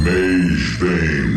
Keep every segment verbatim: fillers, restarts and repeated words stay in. Magebane.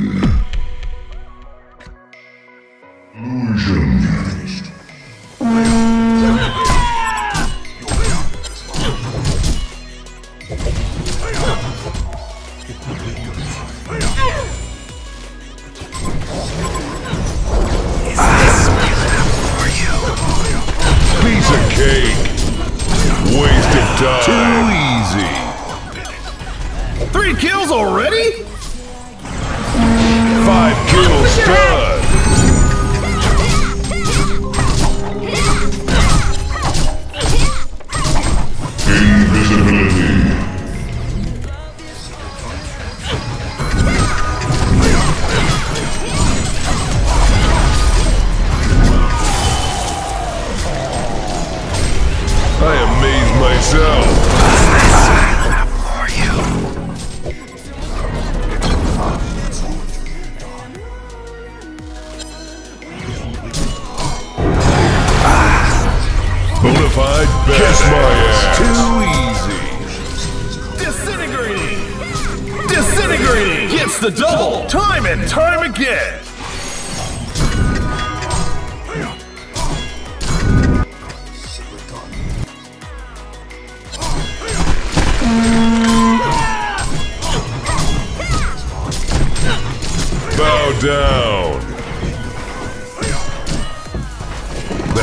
Down. The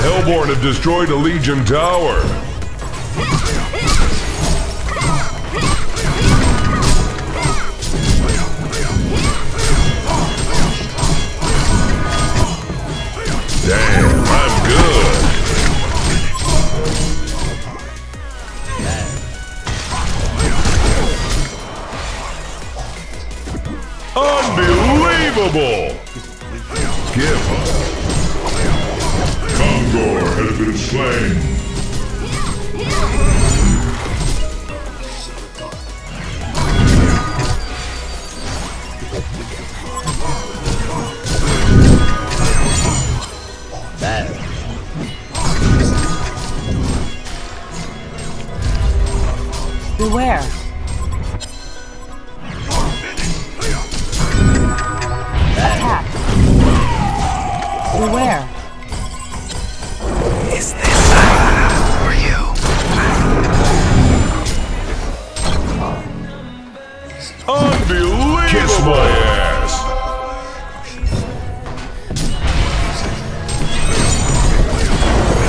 Hellborn have destroyed a Legion Tower. Damn, I'm good. Unbelievable! Give up. Kongor has been slain. Bad. Beware. Beware. Is this enough for you? Unbelievable! Kiss my ass!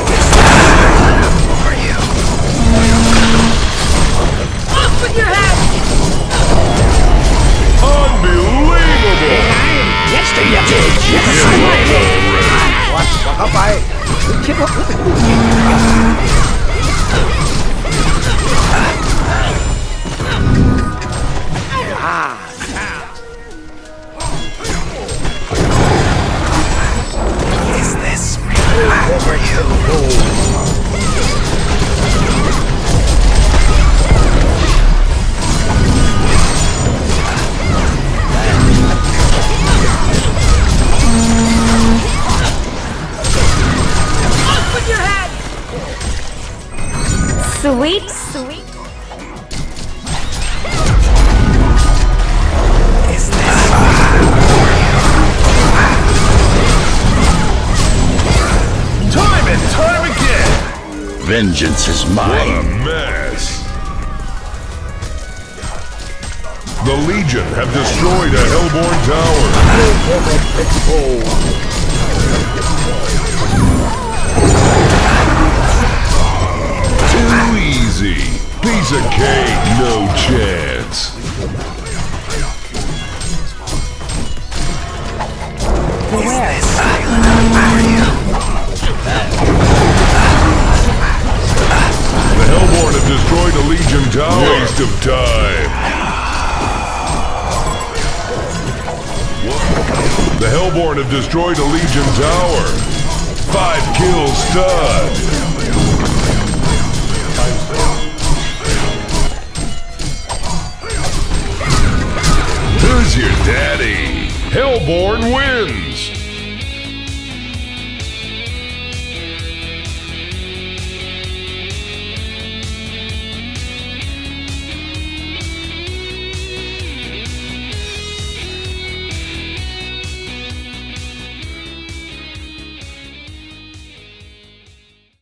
Is this enough for you? Up with your head! Unbelievable! Yes, they did! Yes, What? How about it? Keep up with the cool ah. Is this really for you? Sweet, sweet. Is this time and time again? Vengeance is mine. What a mess. The Legion have destroyed a Hellborn Tower. Too easy. Piece of cake, no chance. Is this for you? The Hellborn have destroyed a Legion Tower. Waste of time. What? The Hellborn have destroyed a Legion Tower. Five kill stud. Who's your daddy? Hellborn wins!